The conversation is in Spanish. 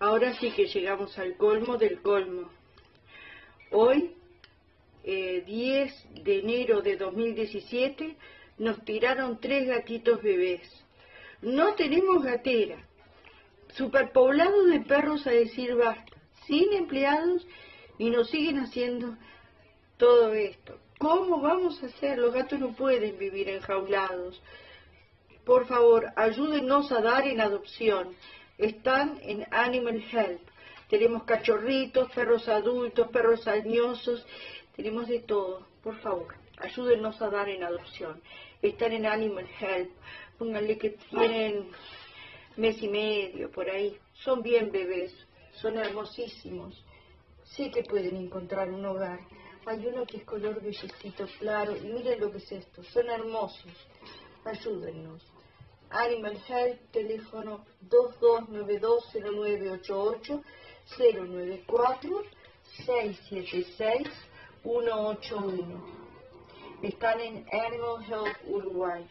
Ahora sí que llegamos al colmo del colmo. Hoy, 10 de enero de 2017, nos tiraron 3 gatitos bebés. No tenemos gatera. Superpoblado de perros a decir basta, sin empleados, y nos siguen haciendo todo esto. ¿Cómo vamos a hacer? Los gatos no pueden vivir enjaulados. Por favor, ayúdenos a dar en adopción. Están en Animal Help. Tenemos cachorritos, perros adultos, perros añosos, tenemos de todo. Por favor, ayúdenos a dar en adopción. Están en Animal Help. Pónganle que tienen mes y medio, por ahí. Son bien bebés, son hermosísimos. Sí que pueden encontrar un hogar. Hay uno que es color bellecito claro, y miren lo que es esto, son hermosos. Ayúdennos. Animal Help, teléfono 2292-0988, 094-676-181. Están en Animal Help Uruguay.